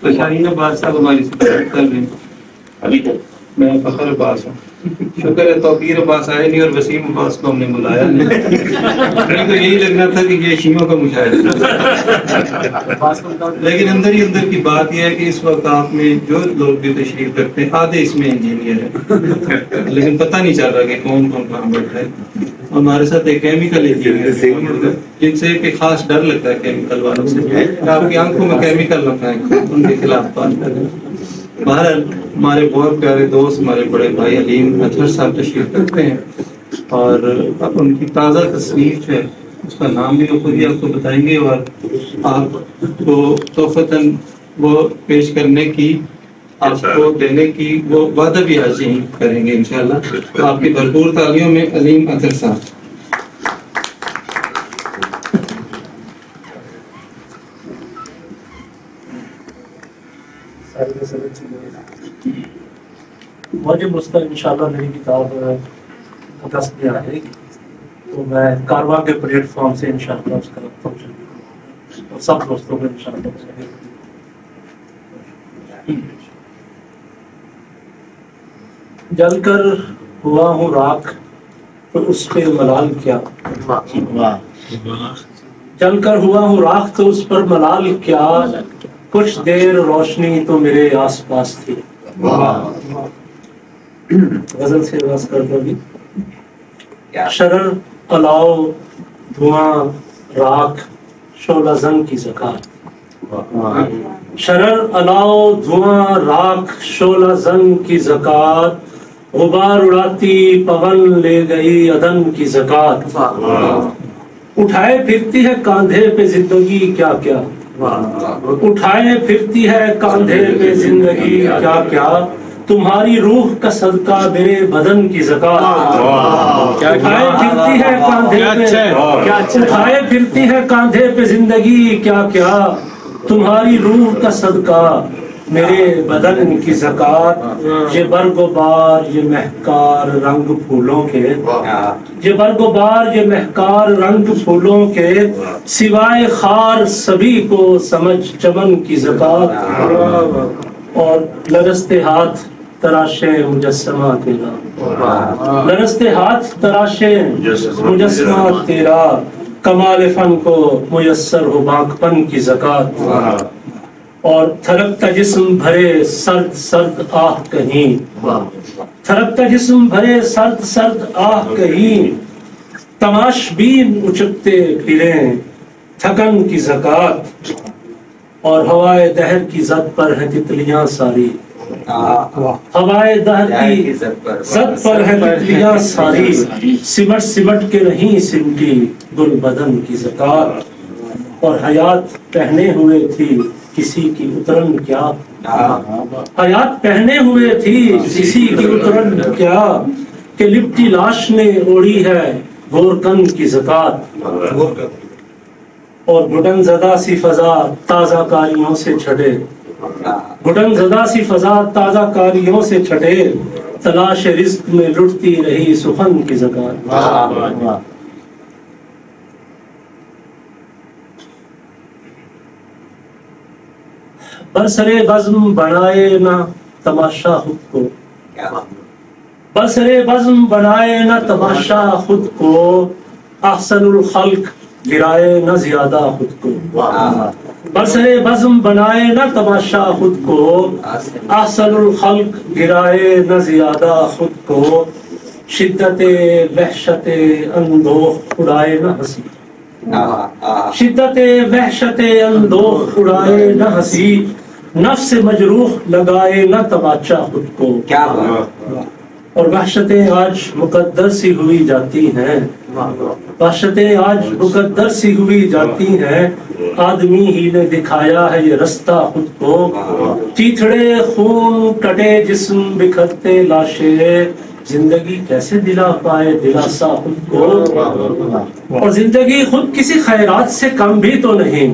तो शाहीन अब्बास साहब हमारी सिफारिश कर रहे हैं अभी तक। मैं फखर अब्बास हूँ, शुक्र है तौकीर अब्बास आए नहीं और वसीम अब्बास को हमने बुलाया नहीं। तो यही लगना था कि ये शीमों का मुशाहिदा लेकिन अंदर ही अंदर की बात यह है कि इस वक्त आप में जो लोग भी तशरीफ रखते हैं आधे इसमें इंजीनियर है, लेकिन पता नहीं चल रहा कि कौन कौन कहाँ बैठा है। हमारे साथ एक केमिकल इंजीनियर जिनसे एक खास डर लगता है केमिकल वालों से, आपकी आंखों में केमिकल लगता है, उनके खिलाफ बात करें। बहरहाल हमारे बहुत प्यारे दोस्त हमारे बड़े भाई अलीम अथर साहब तशरीफ करते हैं और अब उनकी ताज़ा तस्नीफ है, उसका नाम भी वो खुद ही आपको बताएंगे और आपको तोहफ़तन वो पेश करने की, आपको देने की वो वादा भी आज ही करेंगे इंशाल्लाह। तो आपकी भरपूर तालियों में अलीम अथर साहब। मुझे उसका इंशाल्लाह मेरी किताब 10 में आएगी तो मैं कारवां के प्लेटफॉर्म से इंशाल्लाह उसका फंक्शन और सब दोस्तों को इंशाल्लाह। जलकर हुआ हूँ राख तो उस पर मलाल क्या, जलकर हुआ हूँ राख तो उस पर मलाल क्या, कुछ देर रोशनी तो मेरे आस पास थी। गजल से आवाज करता भी शरर अलाव धुआं राख शोला जंग की ज़कात, शरर अलाव धुआं राख शोला जंग की ज़कात, गुबार उड़ाती पवन ले गई अदन की ज़कात, उठाए फिरती है कांधे पे जिंदगी क्या क्या, उठाए फिरती है कांधे पे जिंदगी क्या क्या, तुम्हारी रूह का सदका मेरे बदन की ज़कात, उठाए फिरती है कांधे पे, उठाए फिरती है कांधे पे जिंदगी क्या क्या, तुम्हारी रूह का सदका मेरे बदन की ज़कात, ये बरगोबार ये महकार रंग फूलों के, ये बरगोबार ये महकार रंग फूलों के, सिवाय खार सभी को समझ चमन की ज़कात, और लरसते हाथ तराशे मुजस्मा तेरा, लरसते हाथ तराशे मुजस्मा तेरा, कमाल फन को मुयस्सर हो बाकपन की ज़कात, और थरकता जिस्म भरे सर्द सर्द आह कहीं, थरकता जिस्म भरे सर्द सर्द आह कहीं, तमाशबीन उचकते फिरें थकन की ज़कात, और हवाए दहर की जद पर है तितलियां सारी, हवाए दहर की जद पर है तितलियां सारी, सिमट सिमट के रही सिमटी गुल बदन की ज़कात, और हयात पहने हुए थी किसी की उतरन क्या, हयात पहने हुए थी किसी की उतरन क्या, के लिपटी लाश ने ओढ़ी है गोरकन की ज़कात, और घुटन ज़दा सी फजा ताज़ा कारियों से छटे, घुटन ज़दा सी फजा ताज़ा कारियों से छटे, तलाश रिस्क में लुटती रही सुखन की ज़कात। बरसरे बज़्म बनाए ना तमाशा खुद को, बरसरे बज़्म बनाए ना तमाशा खुद को, अहसनुल खल्क गिराए ना ज्यादा खुद को, बरसरे बज़्म बनाए ना तमाशा खुद को, अहसनुल खल्क गिराए ना ज्यादा खुद को, शिद्दते वहशते अंदोख उड़ाए ना हंसी, शिद्दते वहशते अंदोख उड़ाए ना हंसी, नफ्स मजरूह लगाए ना तमाचा खुद को क्या, और वहशतें आज मुकद्दर सी हुई जाती हैं, वहशतें आज मुकद्दर सी हुई जाती हैं, आदमी ही ने दिखाया है ये रास्ता खुद को, चीथड़े खून कटे जिस्म बिखरते लाशें, जिंदगी कैसे दिला पाए दिलासा खुद को, और जिंदगी खुद किसी खैरात से कम भी तो नहीं,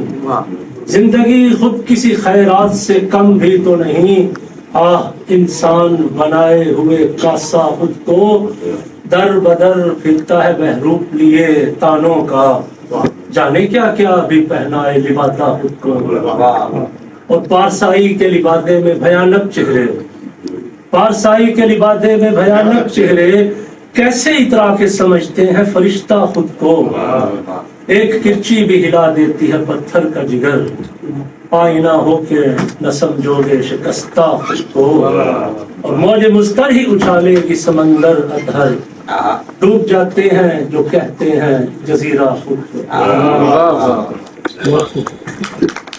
जिंदगी खुद किसी खैरात से कम भी तो नहीं, आह इंसान बनाए हुए कासा खुद को, दर बदर फिरता है महरूप लिए तानों का, जाने क्या क्या भी पहनाए लिबाता खुद को, और पारसाई के लिबादे में भयानक चेहरे, पारसाई के लिबादे में भयानक चेहरे कैसे इतरा के समझते हैं फरिश्ता खुद को। एक किरची भी हिला देती है पत्थर का जिगर, आईना हो के न समझोगे शिकस्ता खुद को। और मौज मुस्तर ही उछालेगी समंदर अथर, डूब जाते हैं जो कहते हैं जजीरा खुद को।